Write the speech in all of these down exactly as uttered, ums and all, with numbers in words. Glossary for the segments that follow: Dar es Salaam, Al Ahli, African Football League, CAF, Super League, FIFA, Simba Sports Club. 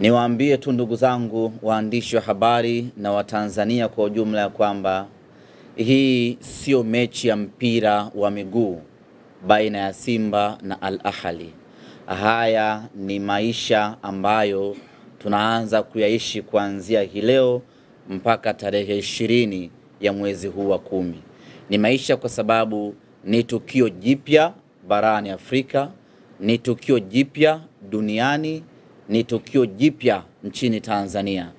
Niwaambie tu ndugu zangu waandishi wa habari na Watanzania kwa ujumla kwamba hii sio mechi ya mpira wa miguu baina ya Simba na Al Ahli. Haya ni maisha ambayo tunaanza kuyaishi kuanzia hii leo mpaka tarehe ishirini ya mwezi huu wa kumi. Ni maisha kwa sababu ni tukio jipya barani Afrika, ni tukio jipya duniani, ni tukio jipya nchini Tanzania.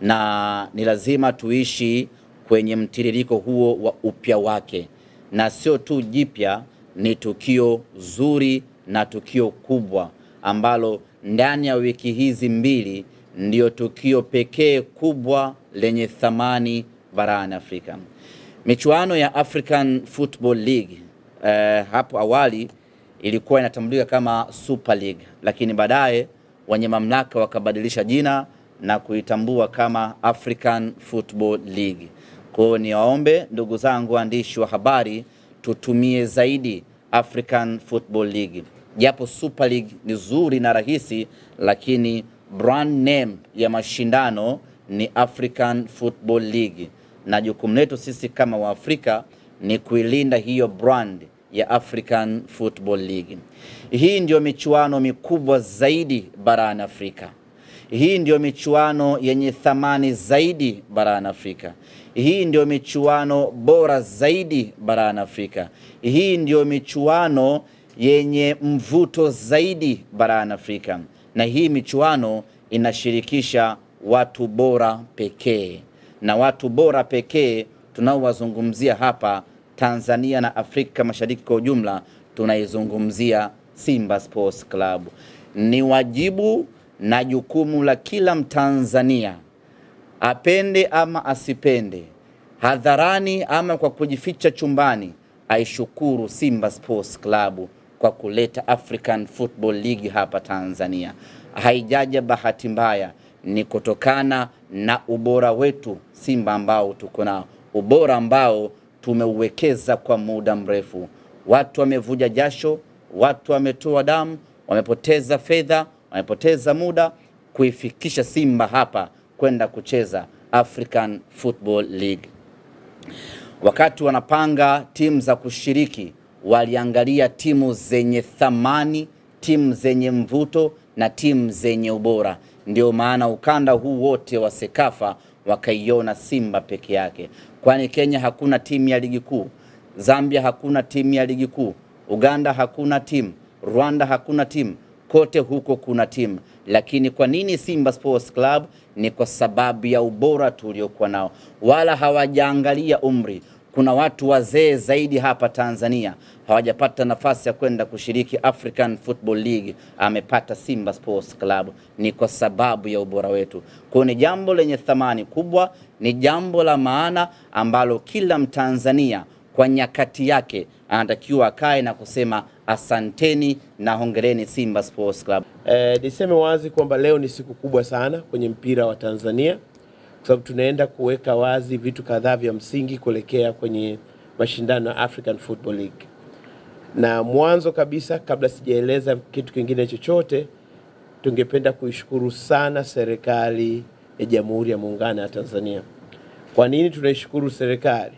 Na ni lazima tuishi kwenye mtiririko huo wa upya wake. Na sio tu jipya, ni tukio zuri na tukio kubwa ambalo ndani ya wiki hizi mbili ndio tukio pekee kubwa lenye thamani barani Afrika. Michuano ya African Football League eh, hapo awali ilikuwa inatambulika kama Super League, lakini baadaye wenye mamlaka wakabadilisha jina na kuitambua kama African Football League. Kwa hiyo niwaombe ndugu zangu waandishi wa habari, tutumie zaidi African Football League. Japo Super League ni nzuri na rahisi, lakini brand name ya mashindano ni African Football League. Na jukumu letu sisi kama wa Afrika ni kuilinda hiyo brand ya African Football League. Hii ndio michuano mikubwa zaidi barani Afrika. Hii ndio michuano yenye thamani zaidi barani Afrika. Hii ndio michuano bora zaidi barani Afrika. Hii ndio michuano yenye mvuto zaidi barani Afrika. Na hii michuano inashirikisha watu bora pekee. Na watu bora pekee tunaowazungumzia hapa Tanzania na Afrika Mashariki kwa ujumla, tunaizungumzia Simba Sports Club. Ni wajibu na jukumu la kila Mtanzania, apende ama asipende, hadharani ama kwa kujificha chumbani, aishukuru Simba Sports Club kwa kuleta African Football League hapa Tanzania. Haijaja bahati mbaya, ni kutokana na ubora wetu Simba ambao tuko nao, ubora ambao tumeuwekeza kwa muda mrefu. Watu wamevuja jasho, watu wametoa damu, wamepoteza fedha, wamepoteza muda kuifikisha Simba hapa kwenda kucheza African Football League. Wakati wanapanga timu za kushiriki, waliangalia timu zenye thamani, timu zenye mvuto na timu zenye ubora. Ndio maana ukanda huu wote wa sekafa wakaiona Simba peke yake. Kwani Kenya hakuna timu ya ligi kuu, Zambia hakuna timu ya ligi kuu, Uganda hakuna timu, Rwanda hakuna timu, kote huko kuna timu. Lakini kwa nini Simba Sports Club? Ni kwa sababu ya ubora tuliokuwa nao. Wala hawajaangalia umri. Kuna watu wazee zaidi hapa Tanzania hawajapata nafasi ya kwenda kushiriki African Football League, amepata Simba Sports Club. Ni kwa sababu ya ubora wetu. Kwa ni jambo lenye thamani kubwa, ni jambo la maana ambalo kila Mtanzania kwa nyakati yake anatakiwa akae na kusema asanteni na hongereni Simba Sports Club. Eh, niseme wazi kwamba leo ni siku kubwa sana kwenye mpira wa Tanzania, kwa sababu tunaenda kuweka wazi vitu kadhaa vya msingi kuelekea kwenye mashindano ya African Football League. Na mwanzo kabisa, kabla sijaeleza kitu kingine chochote, tungependa kuishukuru sana serikali ya Jamhuri ya Muungano wa Tanzania. Kwa nini tunaishukuru serikali?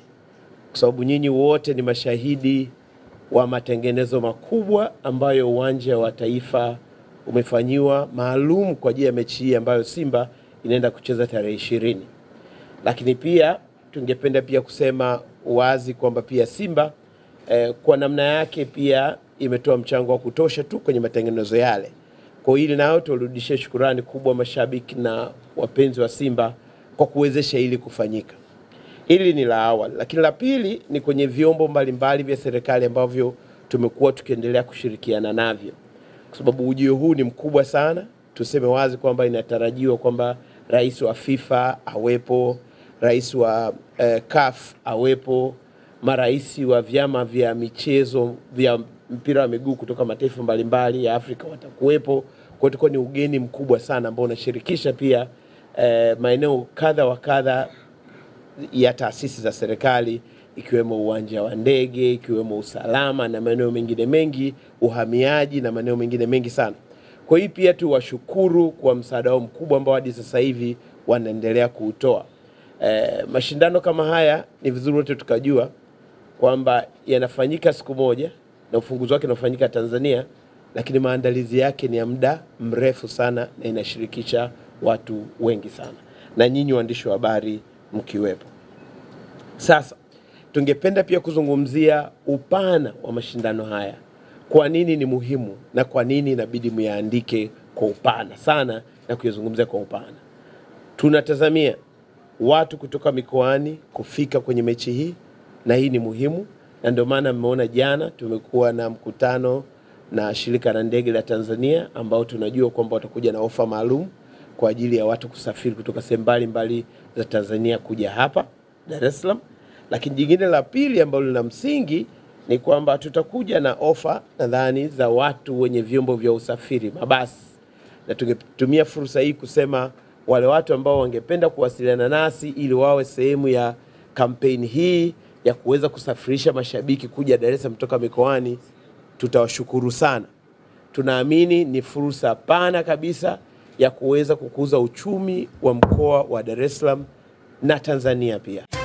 Kwa sababu nyinyi wote ni mashahidi wa matengenezo makubwa ambayo uwanja wa Taifa umefanyiwa maalum kwa ajili ya mechi ambayo Simba inaenda kucheza tarehe ishirini. Lakini pia tungependa pia kusema wazi kwamba pia Simba eh, kwa namna yake pia imetoa mchango wa kutosha tu kwenye matengenezo yale. Kwa hili nao turudishie shukrani kubwa mashabiki na wapenzi wa Simba kwa kuwezesha hili kufanyika. Hili ni la awali. Lakini la pili ni kwenye vyombo mbalimbali vya serikali ambavyo tumekuwa tukiendelea kushirikiana navyo. Kwa sababu ujio huu ni mkubwa sana, tuseme wazi kwamba inatarajiwa kwamba rais wa FIFA awepo, rais wa eh, C A F awepo, marais wa vyama vya michezo vya mpira wa miguu kutoka mataifa mbalimbali ya Afrika watakuwepo. Kwa hiyo ni ugeni mkubwa sana ambao unashirikisha pia eh, maeneo kadha wa kadha ya taasisi za serikali, ikiwemo uwanja wa ndege, ikiwemo usalama na maeneo mengine mengi, uhamiaji na maeneo mengine mengi sana. Kwa hiyo pia tuwashukuru kwa msaada wao mkubwa ambao hadi sasa hivi wanaendelea kuutoa. E, mashindano kama haya ni vizuri wote tukajua kwamba yanafanyika siku moja na ufunguzi wake unafanyika Tanzania, lakini maandalizi yake ni ya muda mrefu sana na inashirikisha watu wengi sana, na nyinyi waandishi wa habari mkiwepo. Sasa tungependa pia kuzungumzia upana wa mashindano haya. Kwa nini ni muhimu na kwa nini inabidi myaandike kwa upana sana na kuyazungumzia kwa upana? Tunatazamia watu kutoka mikoani kufika kwenye mechi hii, na hii ni muhimu, na ndio maana mmeona jana tumekuwa na mkutano na shirika la ndege la Tanzania ambao tunajua kwamba watakuja na ofa maalum kwa ajili ya watu kusafiri kutoka sehemu mbalimbali za Tanzania kuja hapa Dar es Salaam. Lakini jingine la pili ambalo lina msingi ni kwamba tutakuja na ofa nadhani za watu wenye vyombo vya usafiri, mabasi. Na tungetumia fursa hii kusema wale watu ambao wangependa kuwasiliana nasi ili wawe sehemu ya kampeni hii ya kuweza kusafirisha mashabiki kuja Dar es Salaam kutoka mikoani, tutawashukuru sana. Tunaamini ni fursa pana kabisa ya kuweza kukuza uchumi wa mkoa wa Dar es Salaam na Tanzania pia.